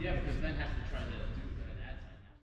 Yeah, because then have to try to